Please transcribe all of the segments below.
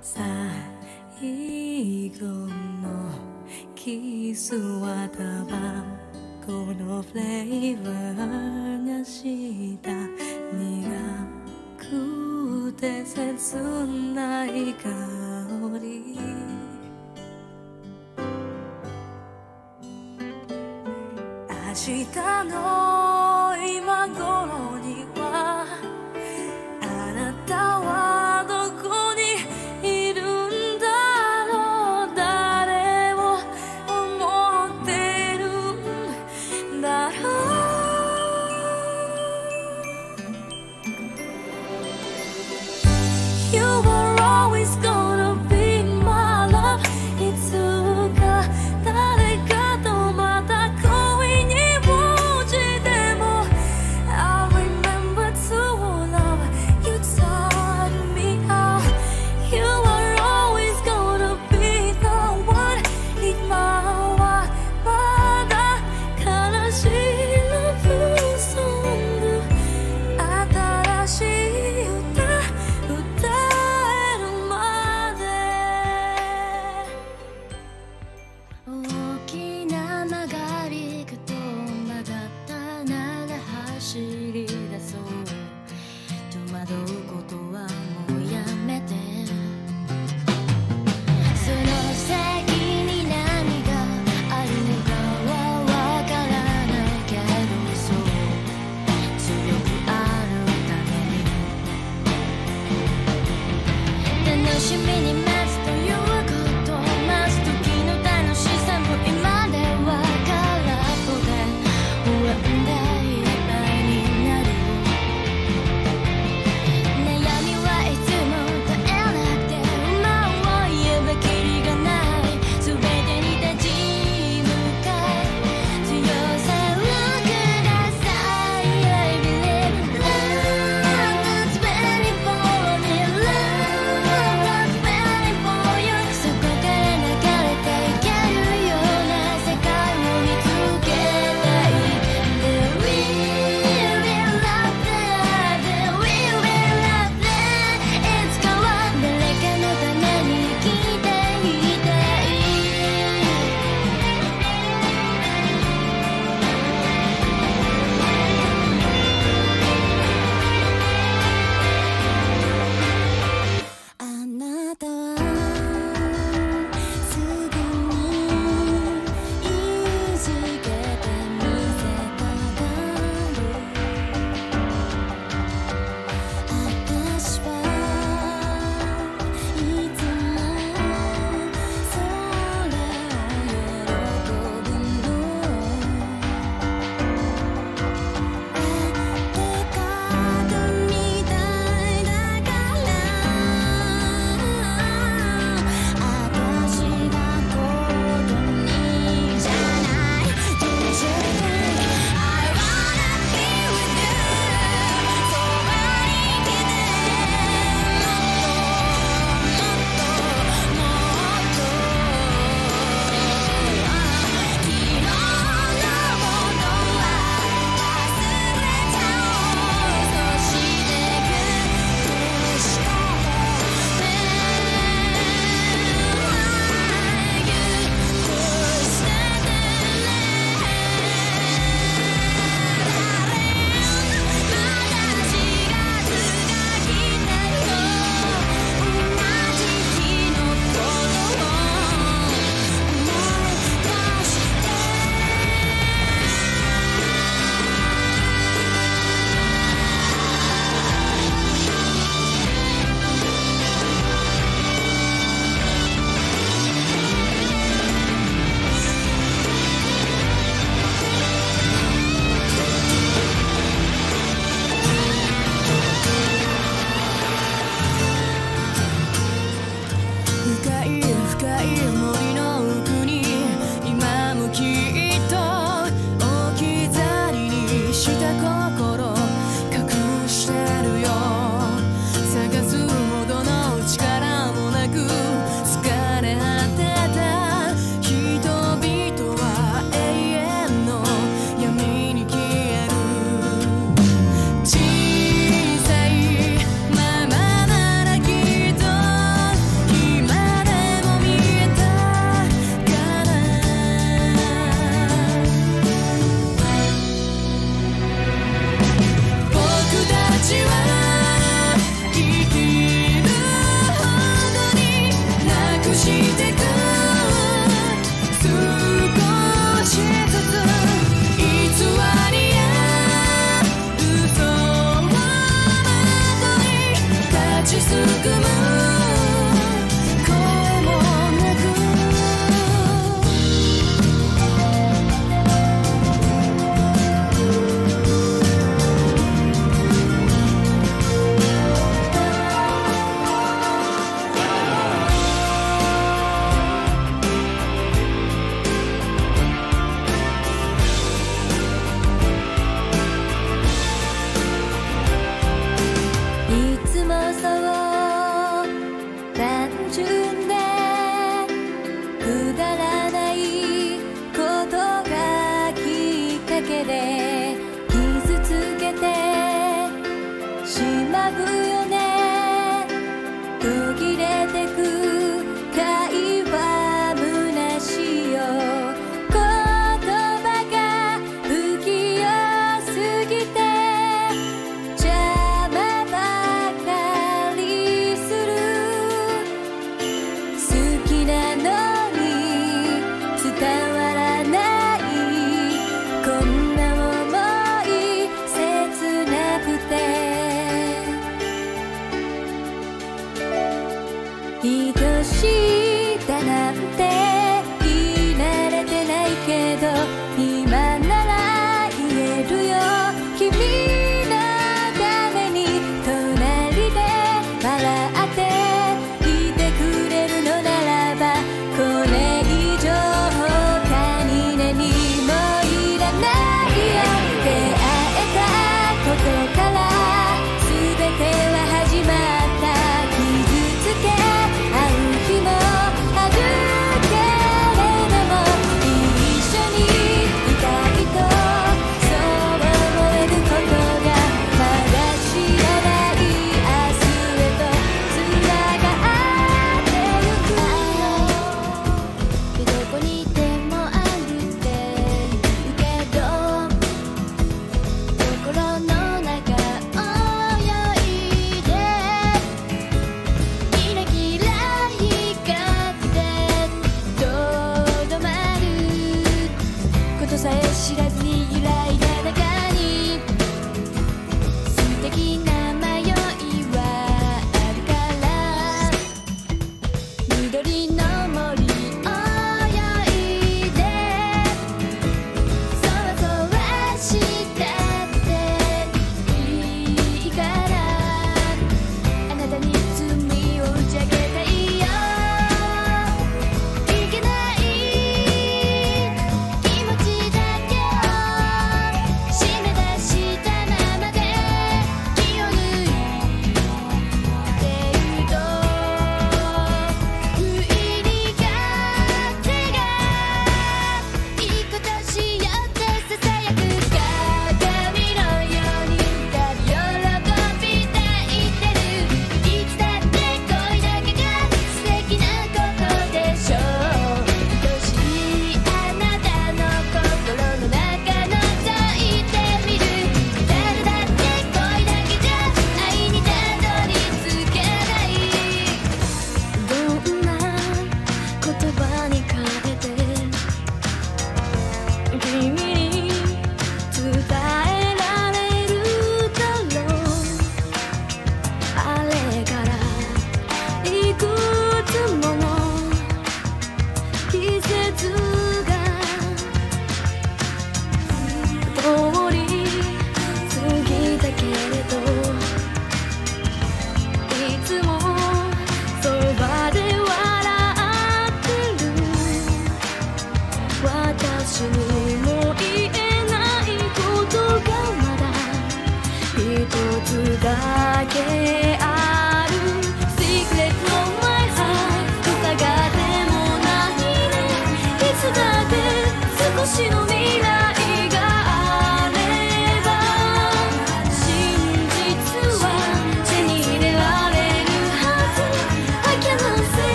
最後のキスはタバコのフレーバーがした苦くて切ない香り明日の今頃にはあなたは That I got no matter going, it won't change.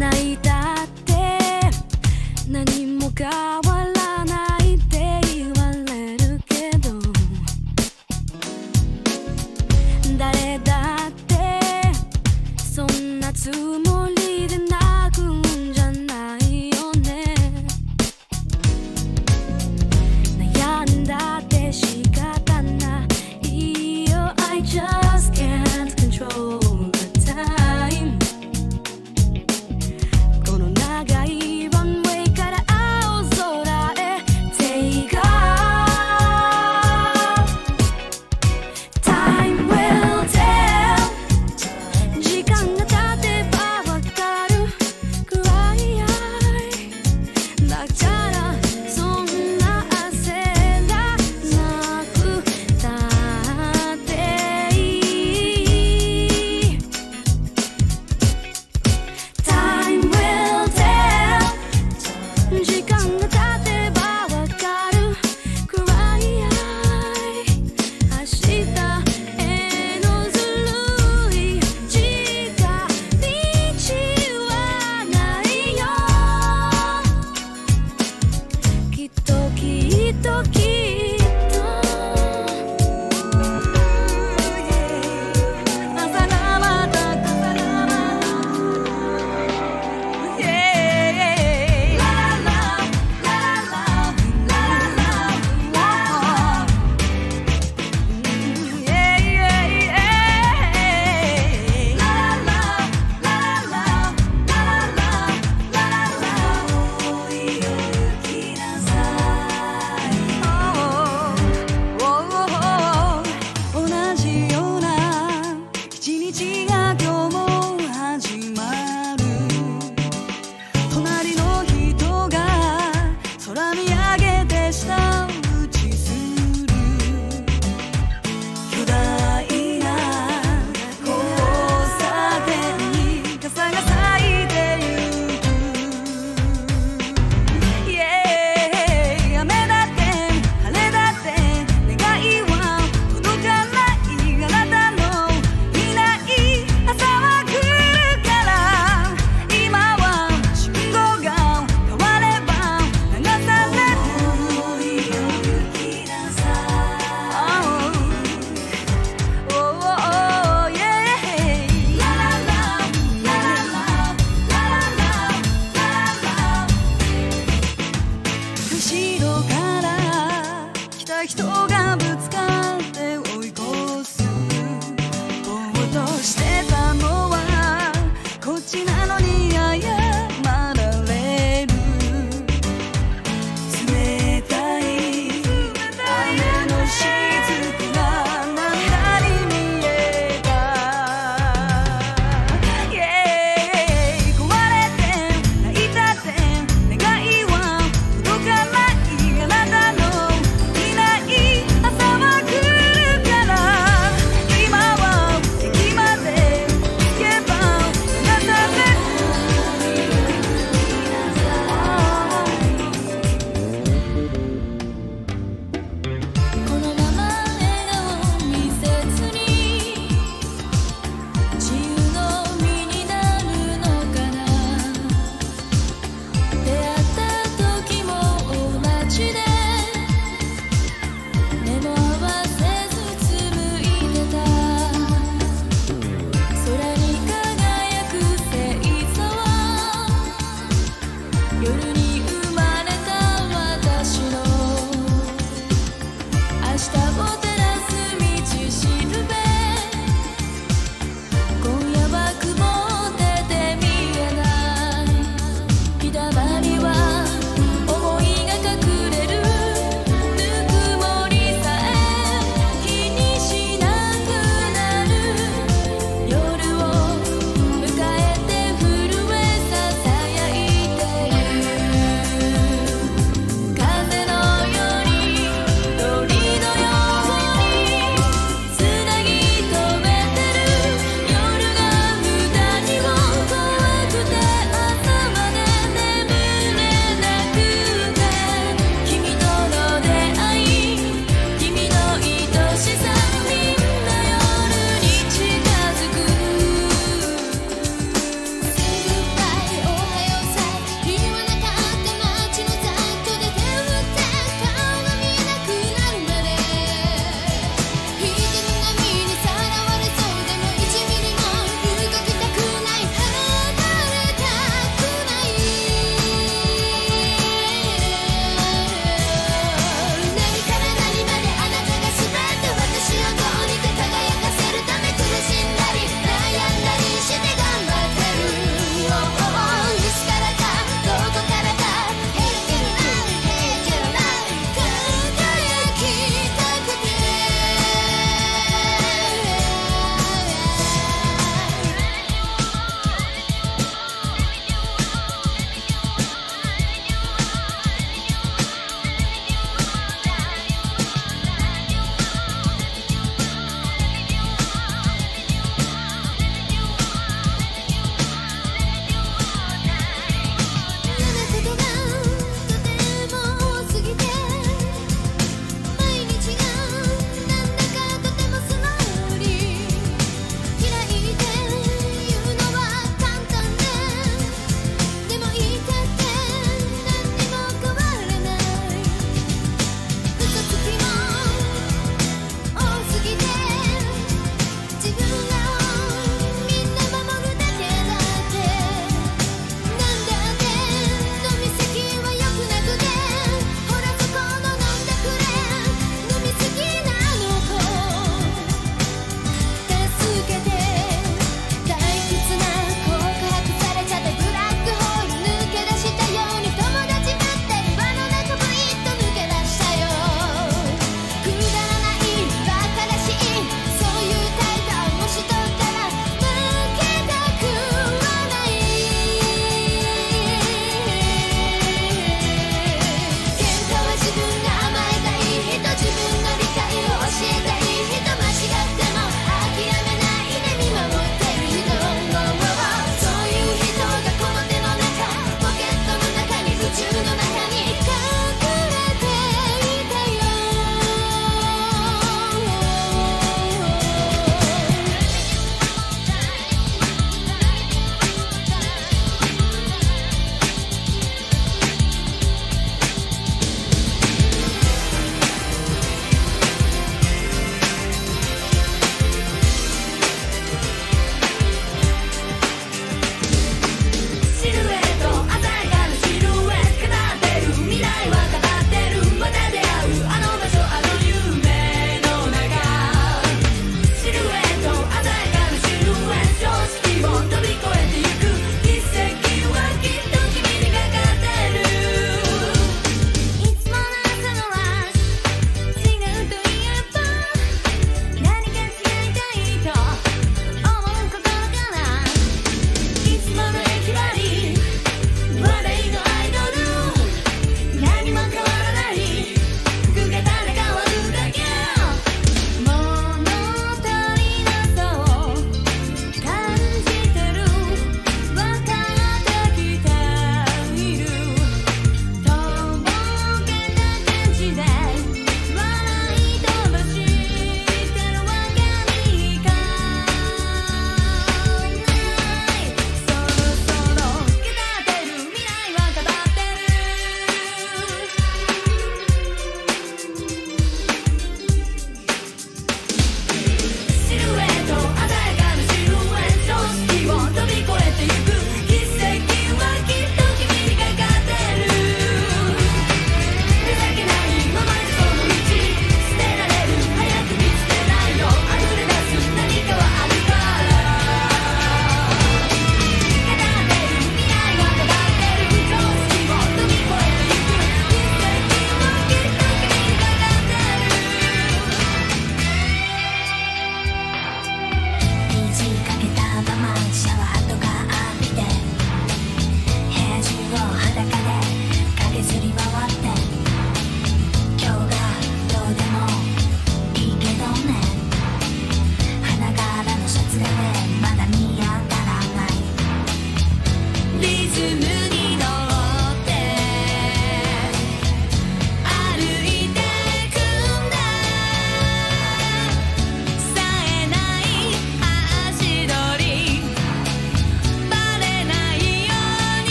泣いたって何も変わらないって言われるけど、誰だってそんなつもりで泣くんじゃないよね。悩んだって仕方ないよ。 I just can't control time will tell. 時間が経てばわかる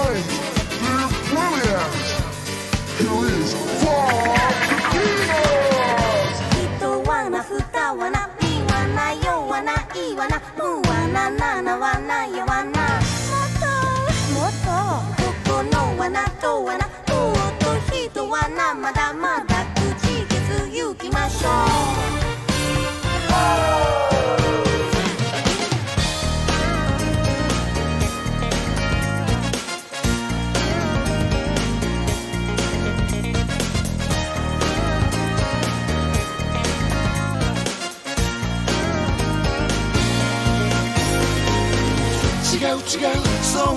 play Steve Williams. Here is Bob Tequilas. Ito wana, futa wana, mi wana, yo wana, I wana, mu wana, nana wana, ya wana. Moto, moto, koko no wana, to wana, uo to hito wana, mada mada, kuchi kizu yukimashou.そう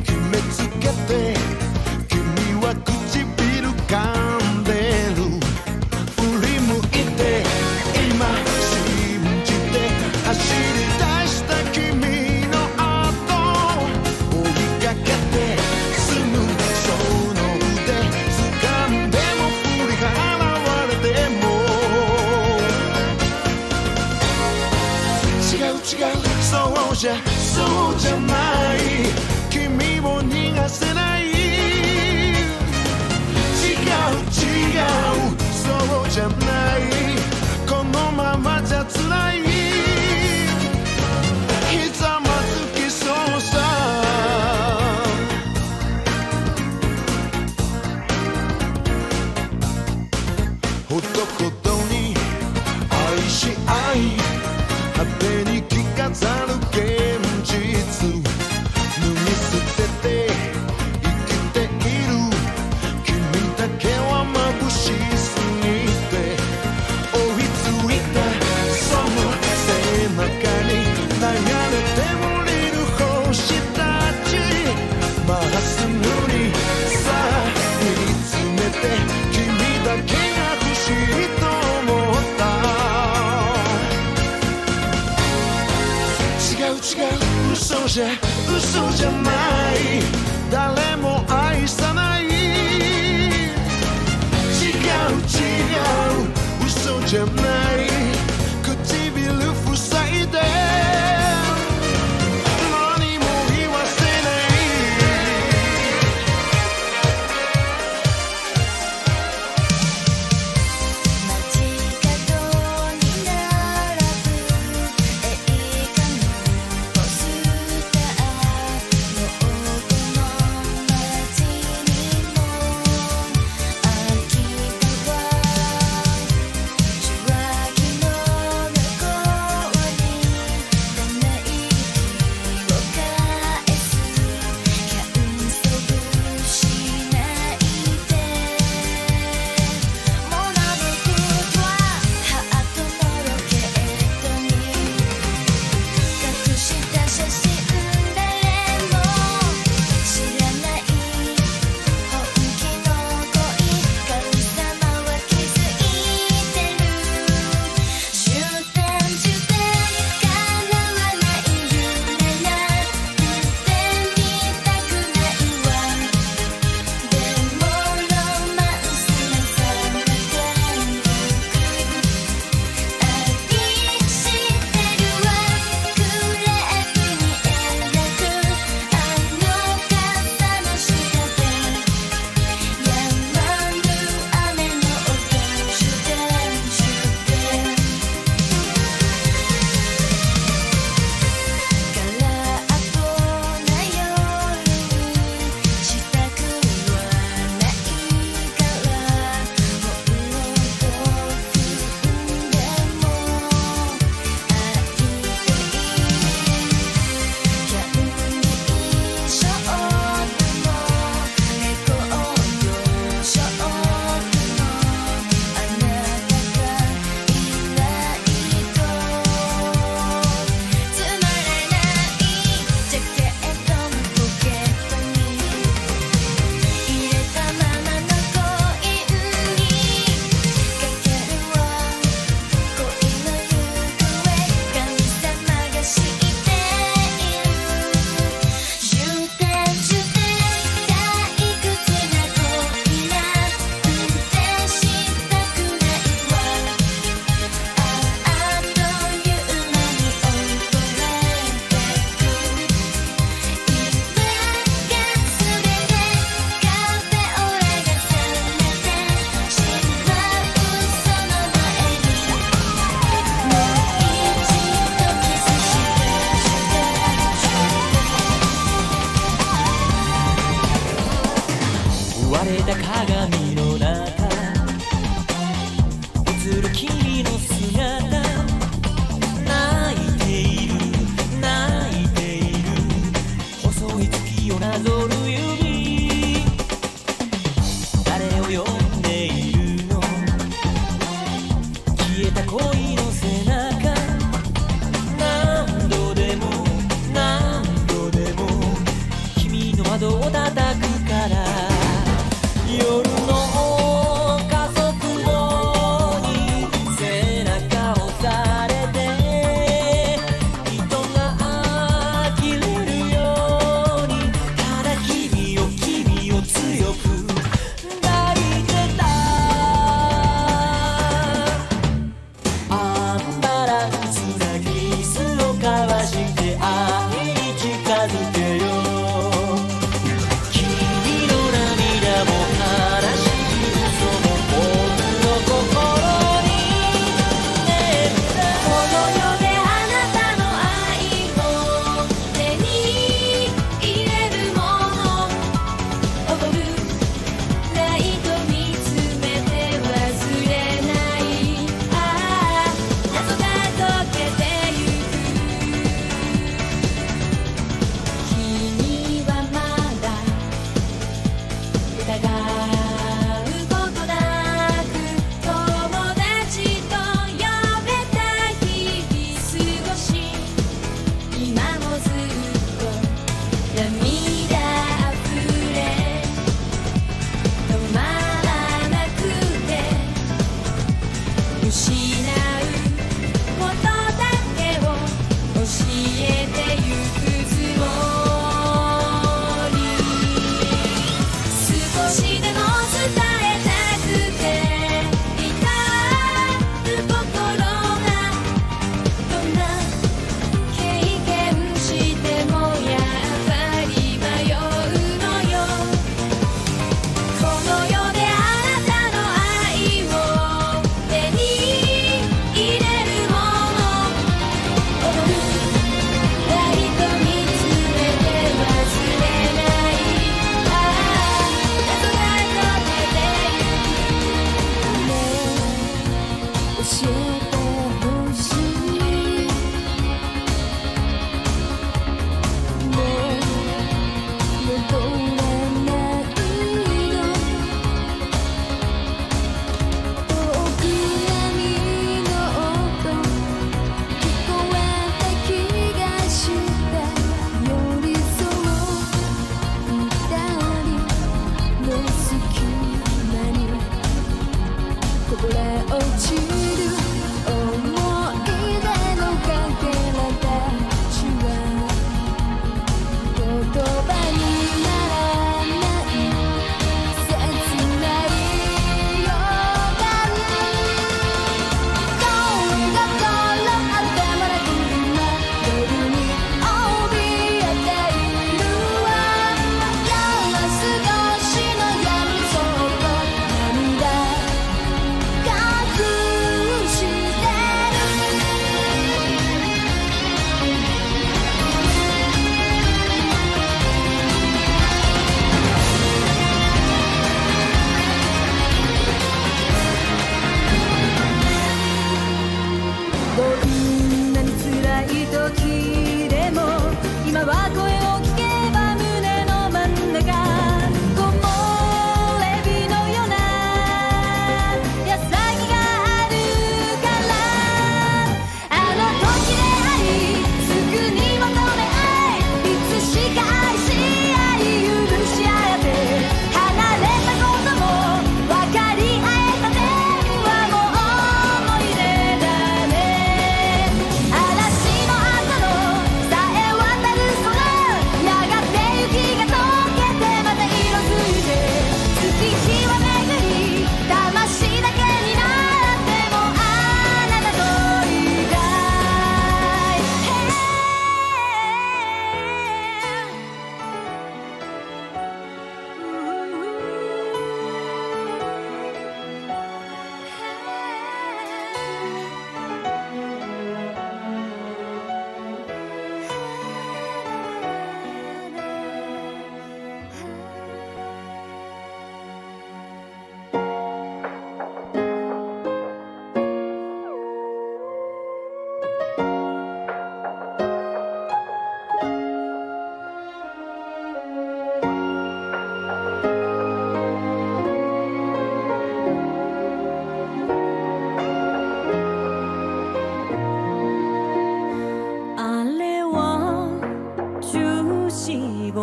決めつけて君は口 そうじゃない君を逃がせない違う違うそうじゃないこのままじゃ辛いひざまずきそうさほどほどに愛し合い果てに着飾る 嘘じゃない誰も愛さない違う違う嘘じゃない唇塞いで何も言わせない街角に並ぶ映画 Right.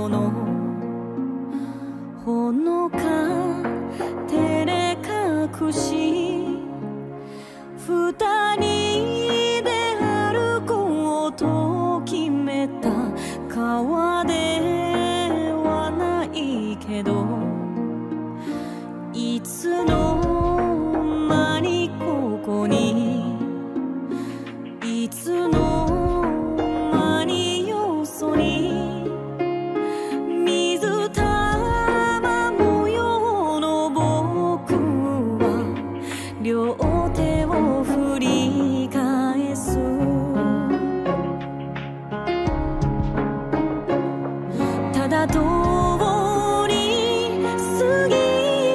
このほのか照れ隠し二人で歩こうと決めた川ではないけどいつの間にここにいつの間によそに水玉模様の僕は両手を振り返すただ通り過ぎ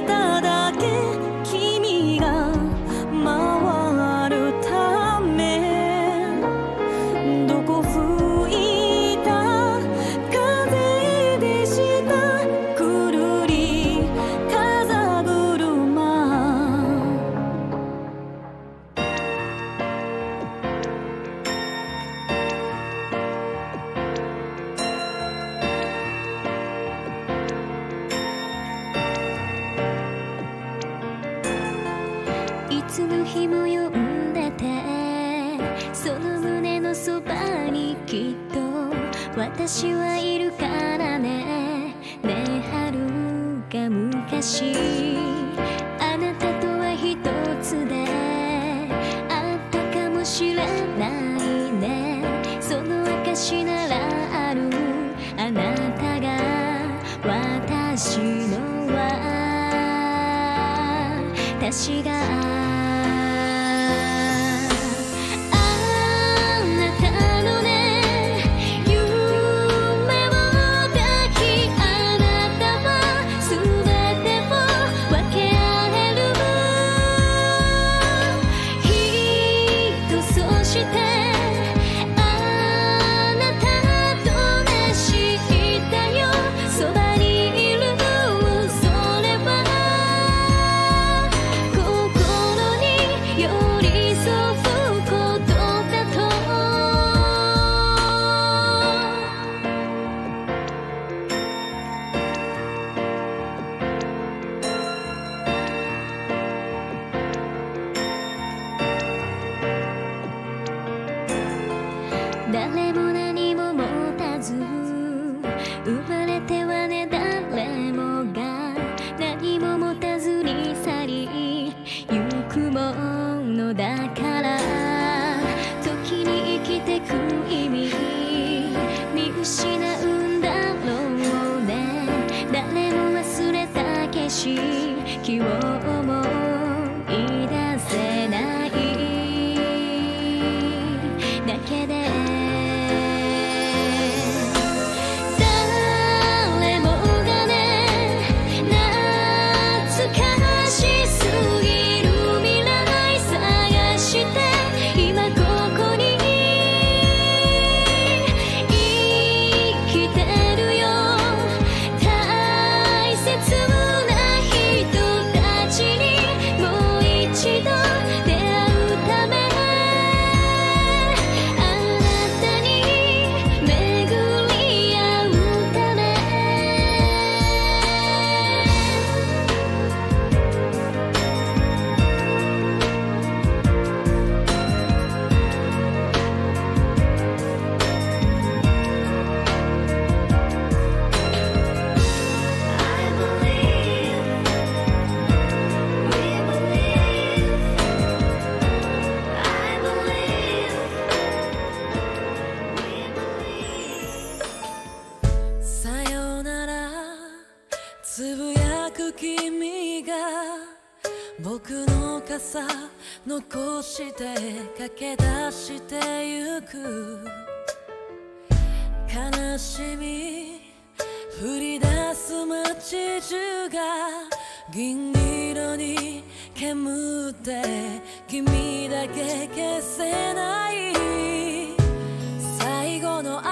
ただけ君が回るためどこ吹いた風でしたくるり風車いつの日も呼んでてその胸のそばにきっと私はいるからねねえ遥か昔あなたとは一つであったかもしれないねその証ならあるあなたが私の私が誰も何も持たず生まれてはね誰もが何も持たずに去りゆくものだから時に生きてく意味見失うんだろうね誰も忘れた景色を思い出せないだけで君が僕の傘残して駆け出してゆく悲しみ降り出す街中が銀色に煙って君だけ消せない最後の雨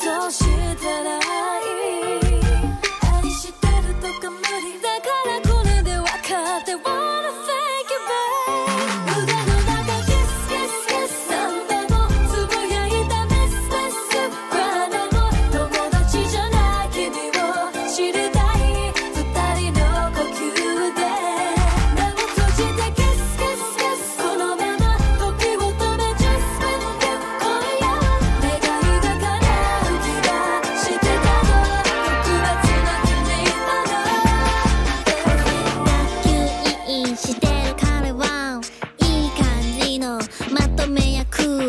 都是他的爱意。愛してるとか無理だからこれで分かって Wanna fake it babe。腕の中 kiss kiss kiss 何でもつぶやいた miss 彼の友達じゃない君を知りたい二人の呼吸で目を閉じて kiss kiss kiss このまま時を止め Just spend it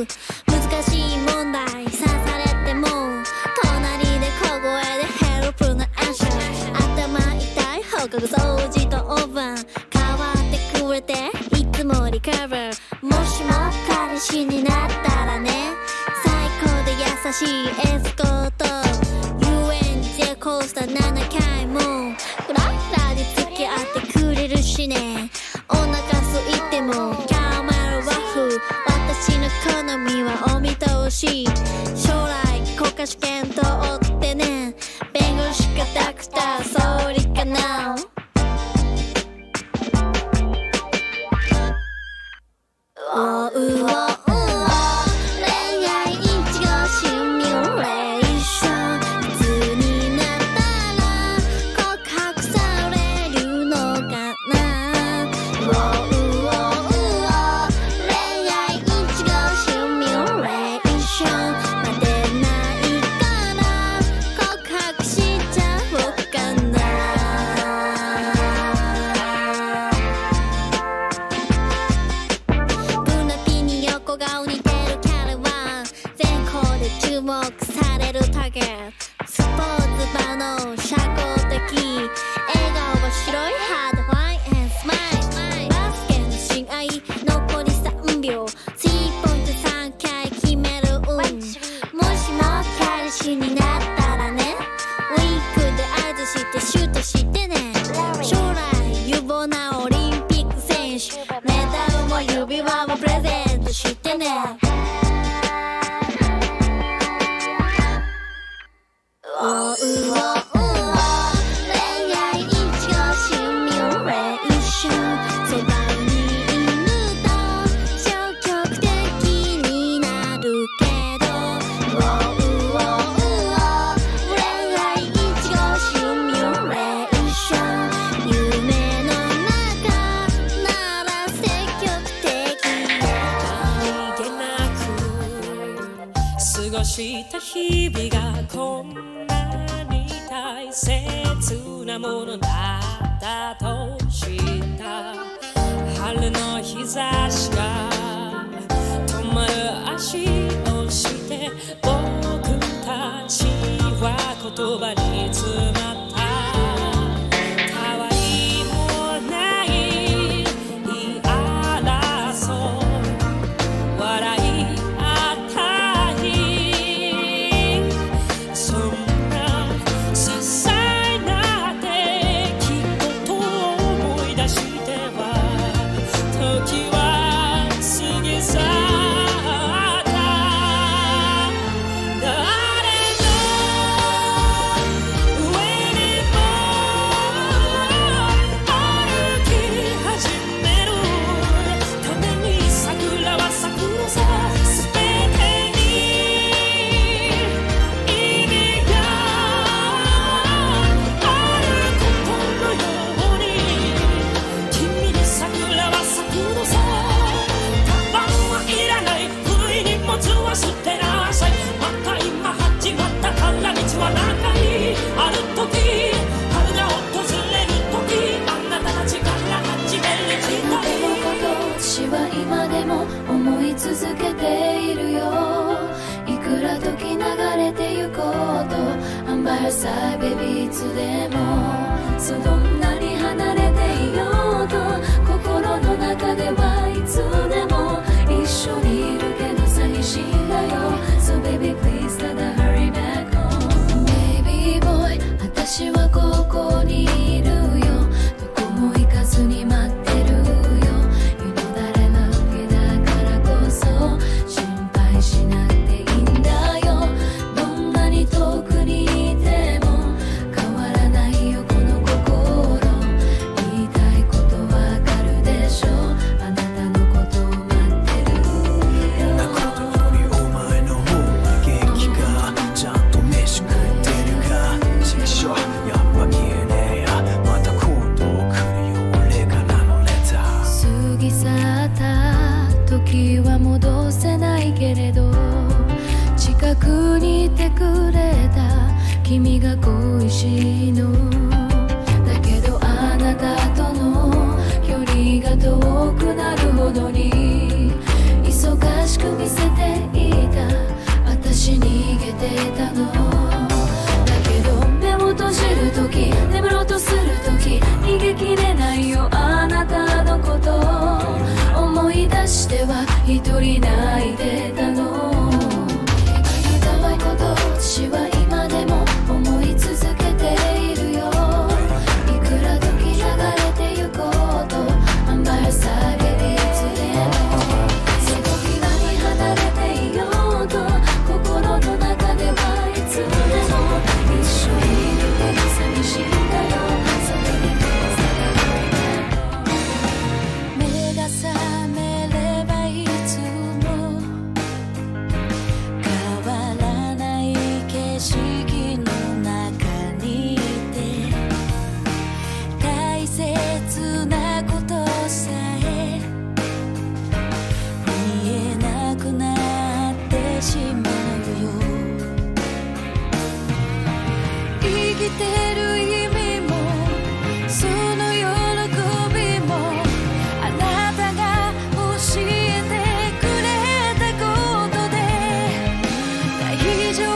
今夜掃除とオーバー変わってくれていつもリカバーもしも彼氏になったらね最高で優しいエスコート遊園地でコースター7回もフラフラで付き合ってくれるしねお腹空いてもキャメルワッフ私の好みはお見通し将来国家試験通ってね弁護士かダクター総理かな「こにいてくれた君が恋しいのだけどあなたとの距離が遠くなるほどに忙しく見せていた私逃げてたのだけど目を閉じるとき眠ろうとするとき逃げきれないよあなたのこと思い出しては一人泣いてたの私は今でも思い続けているよいくら時流れてゆこうと甘やさげに連れ瀬戸際に離れていようと心の中ではいつでも一緒にいるけど寂しいんだよそれに目が覚めればいつも変わらない景色の中にいて大切なことさえ見えなくなってしまうよ生きてる意味もその喜びもあなたが教えてくれたことで大丈夫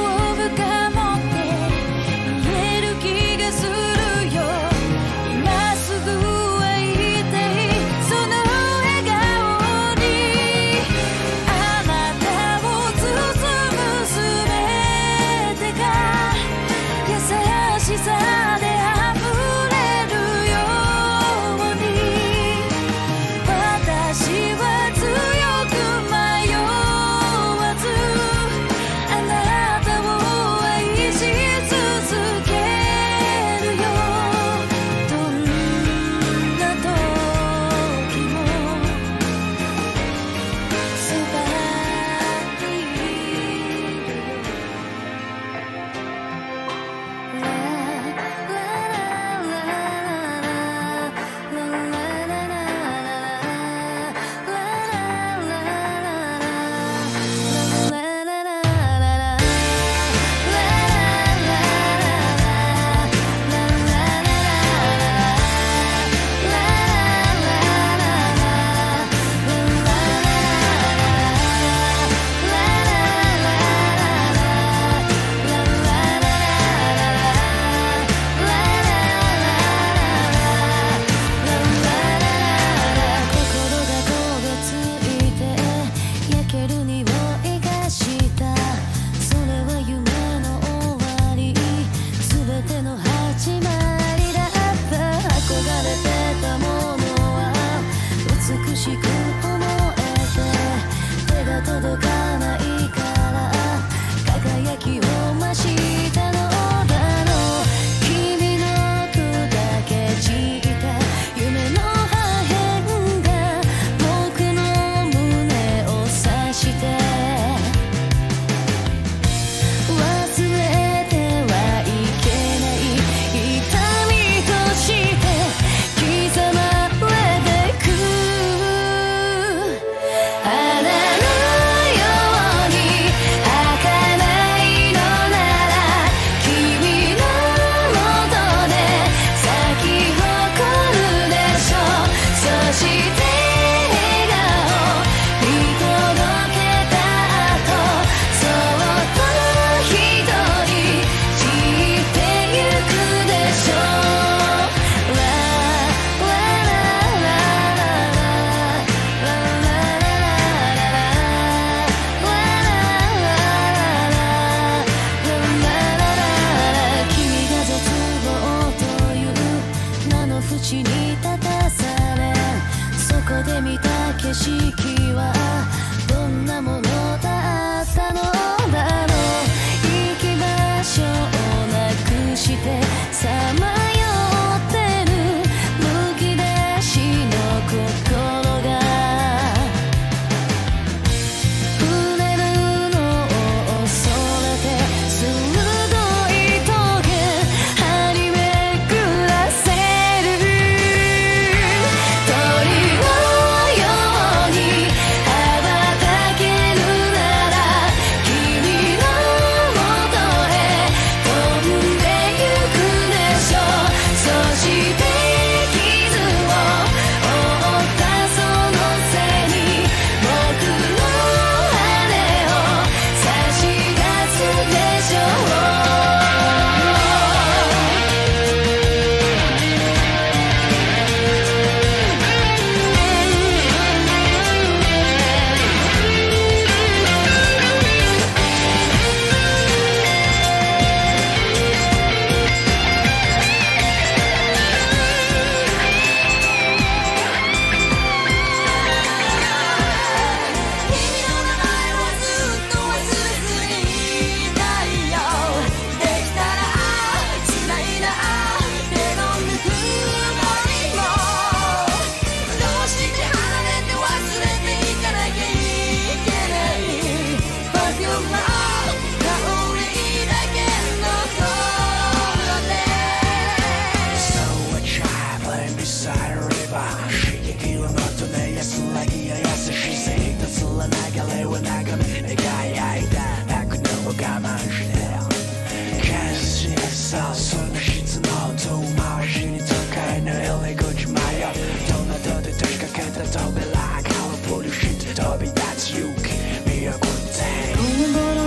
早上是次闹钟嘛是你走开那 LA 过去买呀都拿到的都是看到都被拉开了不流失的都被打起 UK 没有滚蛋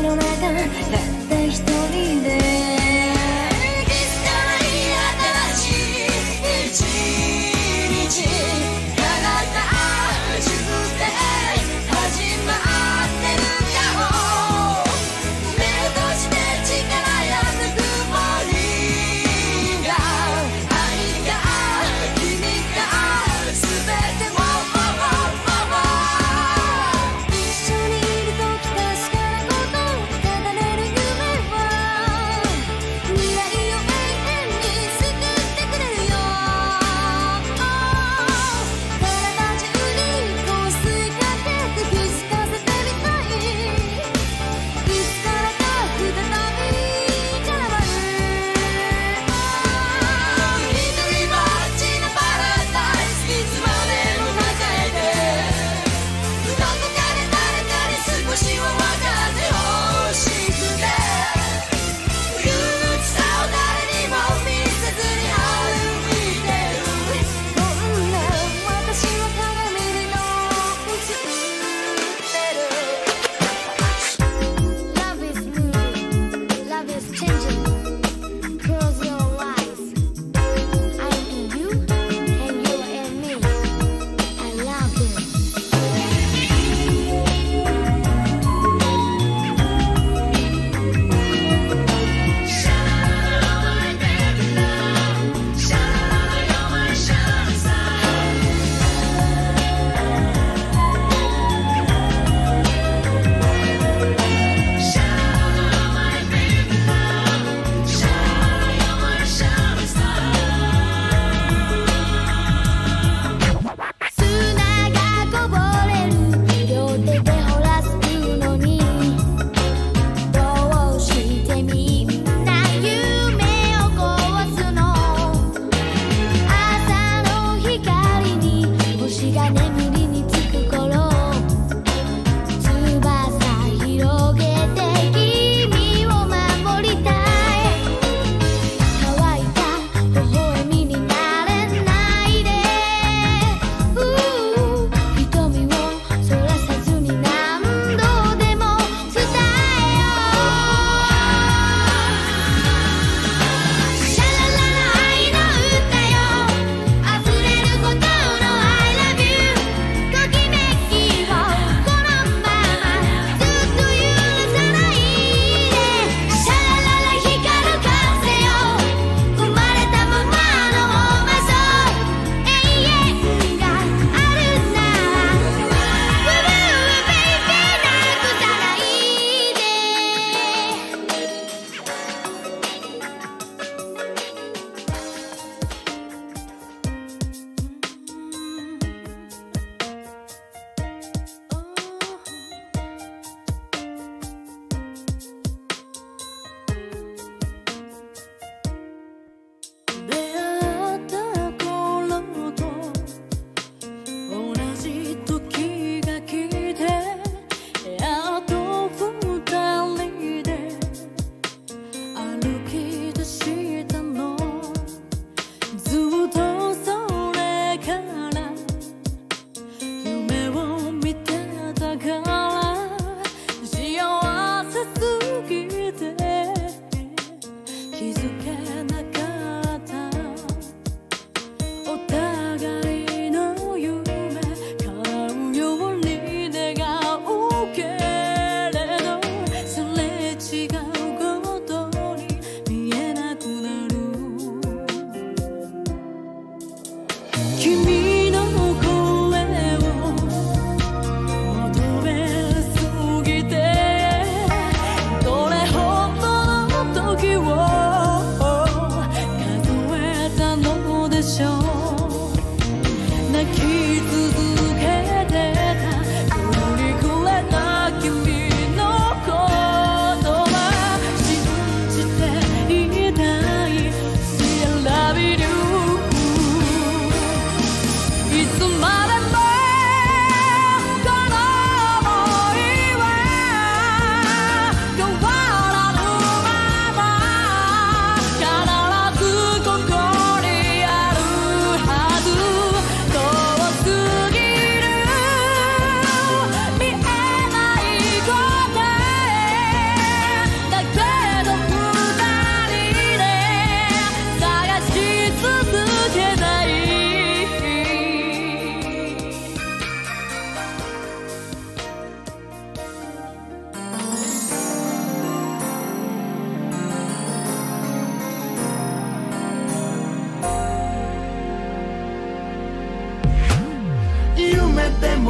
Don't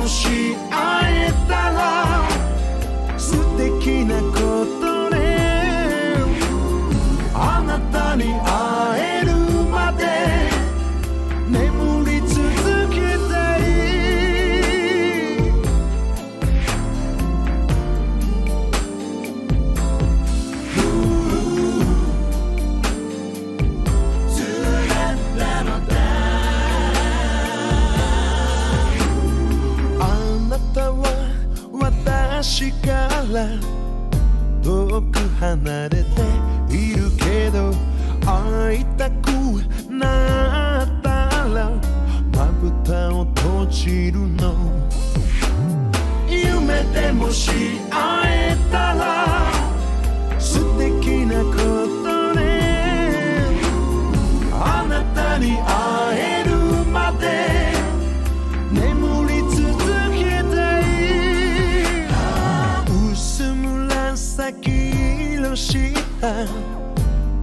もし会えたら素敵なことね。あなたに会えるまで眠り続けたい。あなたは私から遠く離れているけど、会いたくなったらまぶたを閉じるの。夢でもし会えたら素敵なことね。あなたに会えるまで眠り続けたい。薄紫色した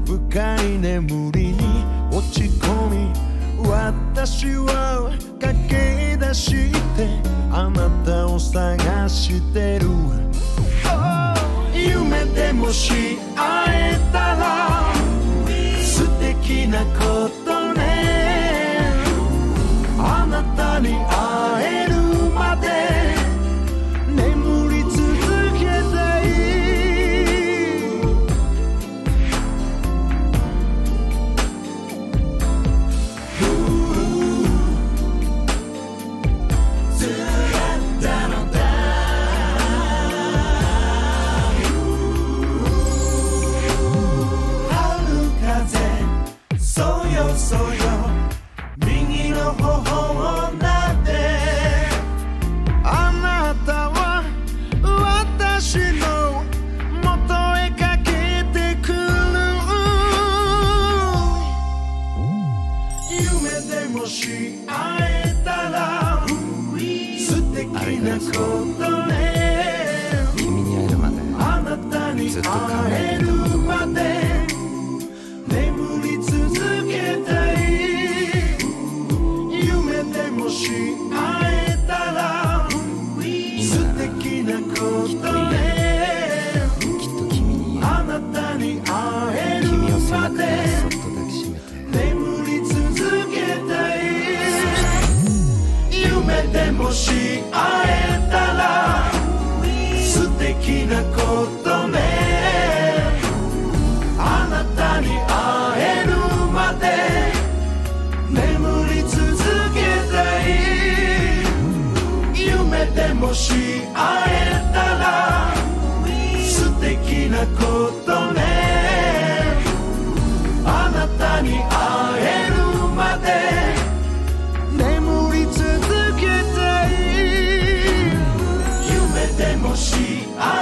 深い眠りに落ち込み、私を駆け出してあなたを探してる。夢でもし会えたら素敵なことね。あなたに会えるまで眠り続けたい。そうよ、右の頬を撫で。あなたは私の元へかけてくる。夢でもし会えたら素敵なことね。あなたに会えるまで眠り続けたい。夢でもし会えたら素敵なことね。あなたに会えるまで眠り続けたい。夢でもし会えたら素敵なことね。あなたに会えるまで眠り続けたい。夢でもし会えたら素敵なことね。あなたに会えるまで眠り続けたい。夢でもし会えたら